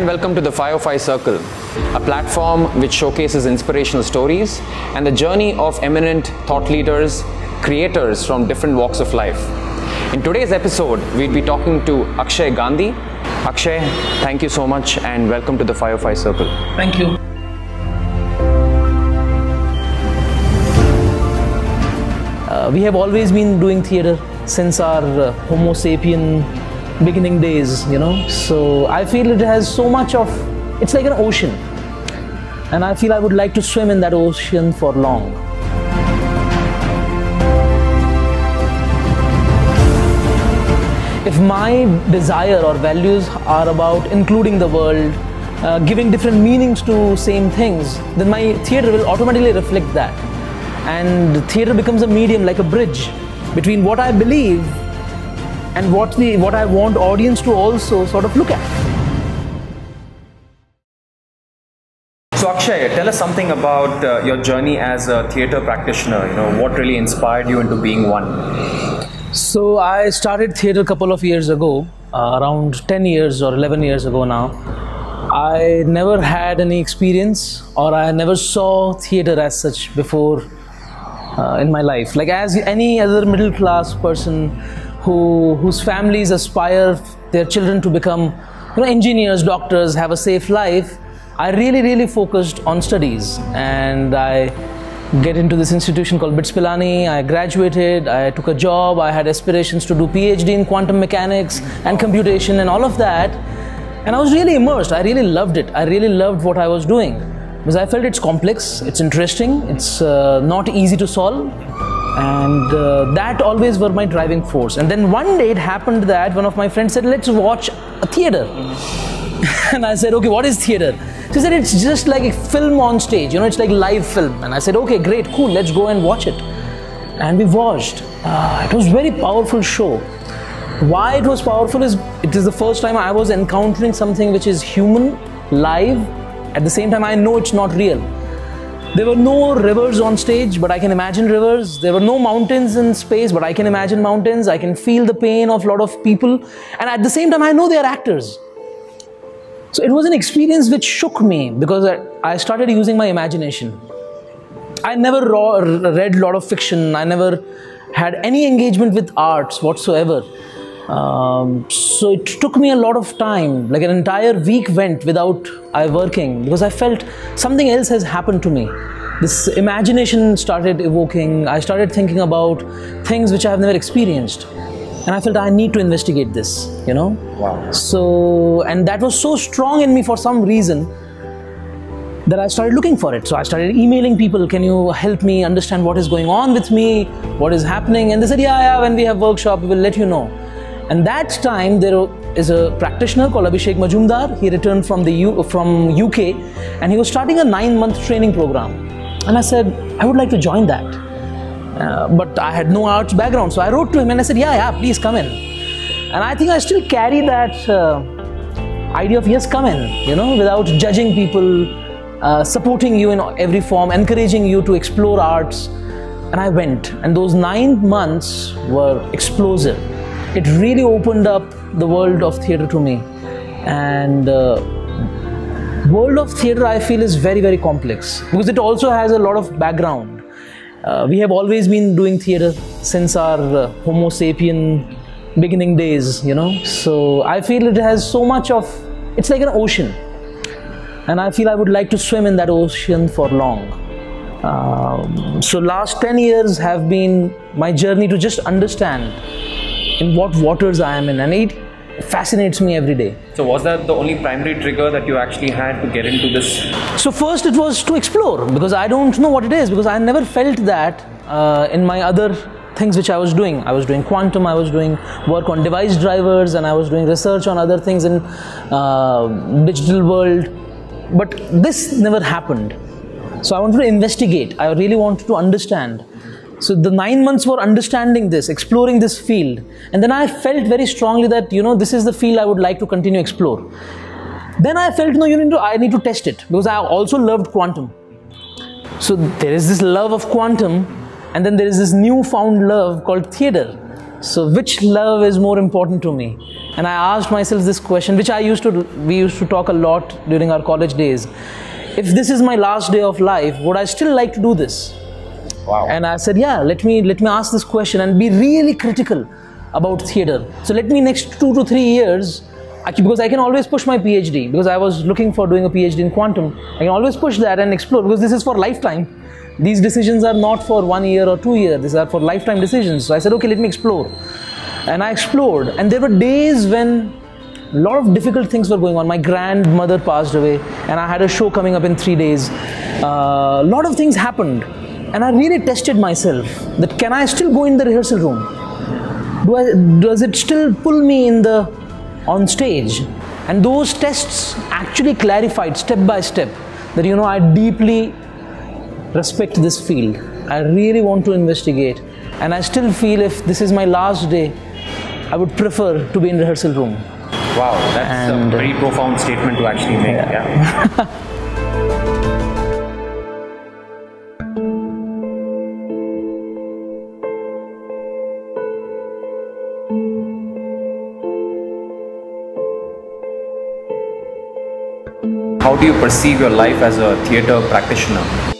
and welcome to the Firefly Circle, a platform which showcases inspirational stories and the journey of eminent thought leaders, creators from different walks of life. In today's episode, we'll be talking to Akshay Gandhi. Akshay, thank you so much and welcome to the Firefly Circle. Thank you. We have always been doing theatre since our Homo sapien beginning days, you know. So I feel it has so much of, it's like an ocean. And I feel I would like to swim in that ocean for long. If my desire or values are about including the world, giving different meanings to same things, then my theatre will automatically reflect that. And theatre becomes a medium, like a bridge between what I believe and what I want audience to also sort of look at. So Akshay, tell us something about your journey as a theatre practitioner. You know, what really inspired you into being one? So I started theatre a couple of years ago, around 10 years or 11 years ago now. I never had any experience, or I never saw theatre as such before in my life. Like as any other middle class person whose families aspire their children to become, you know, engineers, doctors, have a safe life, I really focused on studies, and I get into this institution called BITS Pilani. I graduated, I took a job, I had aspirations to do PhD in quantum mechanics and computation and all of that, and I was really immersed. I really loved it. I really loved what I was doing because I felt it's complex, it's interesting, it's not easy to solve. And that always were my driving force. And then one day it happened that one of my friends said, let's watch a theatre. And I said, okay, what is theatre? She said, it's just like a film on stage, you know, it's like live film. And I said, okay, great, cool, let's go and watch it. And we watched. It was a very powerful show. Why it was powerful is, it is the first time I was encountering something which is human, live, at the same time I know it's not real. There were no rivers on stage, but I can imagine rivers. There were no mountains in space, but I can imagine mountains. I can feel the pain of a lot of people. And at the same time, I know they are actors. So it was an experience which shook me because I started using my imagination. I never read a lot of fiction. I never had any engagement with arts whatsoever. So it took me a lot of time, like an entire week went without I working because I felt something else has happened to me. This imagination started evoking, I started thinking about things which I have never experienced. And I felt I need to investigate this, you know. Wow. So, and that was so strong in me for some reason that I started looking for it. So I started emailing people, can you help me understand what is going on with me, what is happening? And they said, yeah, when we have workshop, we will let you know. And that time there is a practitioner called Abhishek Majumdar. He returned from the UK and he was starting a 9-month training program. And I said, I would like to join that. But I had no arts background. So I wrote to him and I said, yeah, please come in. And I think I still carry that idea of yes, come in, you know, without judging people, supporting you in every form, encouraging you to explore arts. And I went. And those 9 months were explosive. It really opened up the world of theatre to me. And world of theatre, I feel, is very complex because it also has a lot of background. We have always been doing theatre since our Homo sapien beginning days, you know. So I feel it has so much of, it's like an ocean. And I feel I would like to swim in that ocean for long. So last 10 years have been my journey to just understand in what waters I am in, and it fascinates me every day. So was that the only primary trigger that you actually had to get into this? So first it was to explore, because I don't know what it is, because I never felt that in my other things which I was doing. I was doing quantum, I was doing work on device drivers, and I was doing research on other things in digital world, but this never happened. So I wanted to investigate, I really wanted to understand. So the 9 months were understanding this, exploring this field. And then I felt very strongly that, you know, this is the field I would like to continue to explore. Then I felt, no, I need to test it, because I also loved quantum. So there is this love of quantum, and then there is this newfound love called theatre. So which love is more important to me? And I asked myself this question, which we used to talk a lot during our college days. If this is my last day of life, would I still like to do this? Wow. And I said, yeah, let me ask this question and be really critical about theatre. So let me next 2 to 3 years, because I can always push my PhD, because I was looking for doing a PhD in quantum. I can always push that and explore, because this is for lifetime. These decisions are not for 1 year or 2 years, these are for lifetime decisions. So I said, okay, let me explore. And I explored, and there were days when a lot of difficult things were going on. My grandmother passed away and I had a show coming up in 3 days. A lot of things happened and I really tested myself that can I still go in the rehearsal room? Does it still pull me on stage? And those tests actually clarified step by step that, you know, I deeply respect this field. I really want to investigate. And I still feel if this is my last day, I would prefer to be in rehearsal room. Wow, that's a very profound statement to actually make. Yeah. Yeah. How do you perceive your life as a theatre practitioner?